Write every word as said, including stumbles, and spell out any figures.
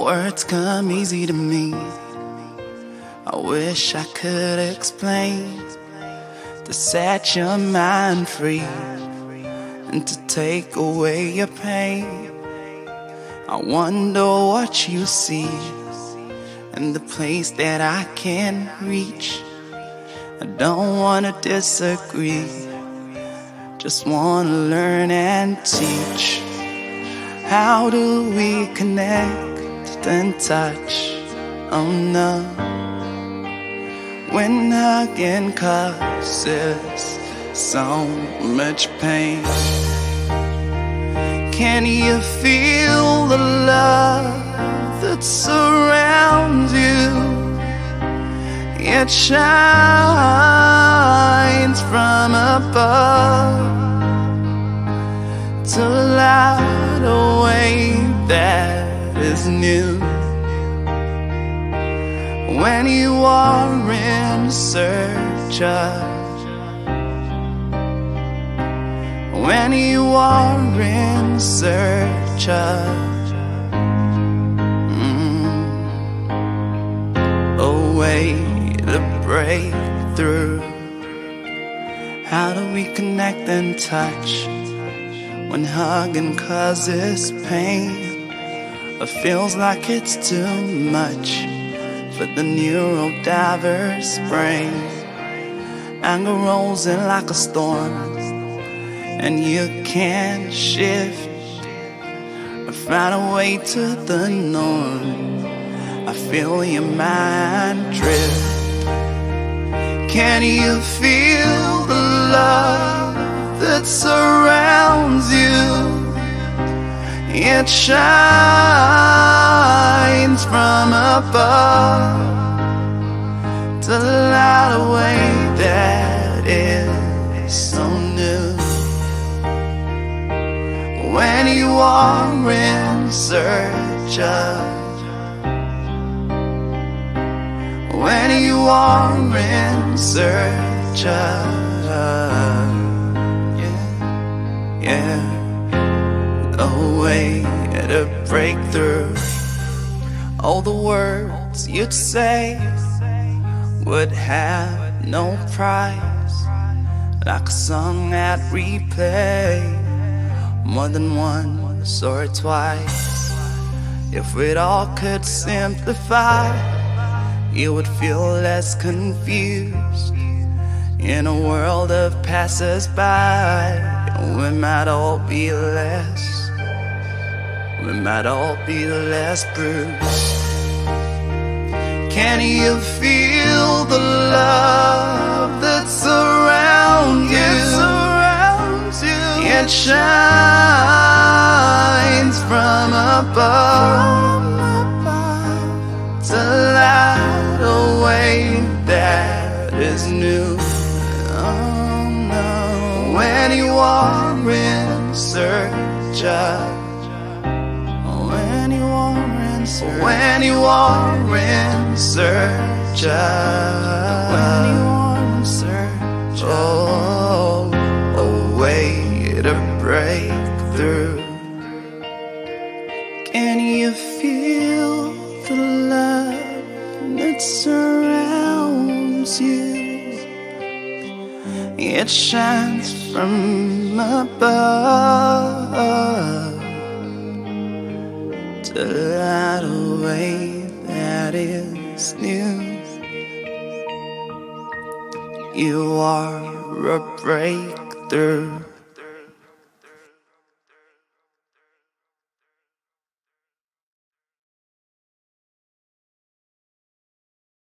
Words come easy to me. I wish I could explain, to set your mind free and to take away your pain. I wonder what you see and the place that I can't reach. I don't want to disagree, just want to learn and teach. How do we connect and touch? Oh no. When hugging causes so much pain, can you feel the love that surrounds you? It shines from above to light a way that is new. When you are in search of, when you are in search of mm, a way to break through. How do we connect and touch when hugging causes pain? It feels like it's too much for the neurodiverse brain. Anger rolls in like a storm and you can't shift, or find a way to the norm. I feel your mind drift. Can you feel the love that surrounds you? It shines from above to light a way that is so new. When you are in search of, when you are in search of, yeah, yeah, a way to break through. All the words you'd say would have no price, like a song at replay more than once or twice. If it all could simplify, you would feel less confused in a world of passers-by. We might all be less, we might all be less bruised. Can you feel the love that surrounds you? It shines from above to light a way that is new. Oh no. When you are in search of, when you are in search of, when you are in search of, oh, a way to break through. Can you feel the love that surrounds you? It shines from above to light a way that is new. You are a breakthrough.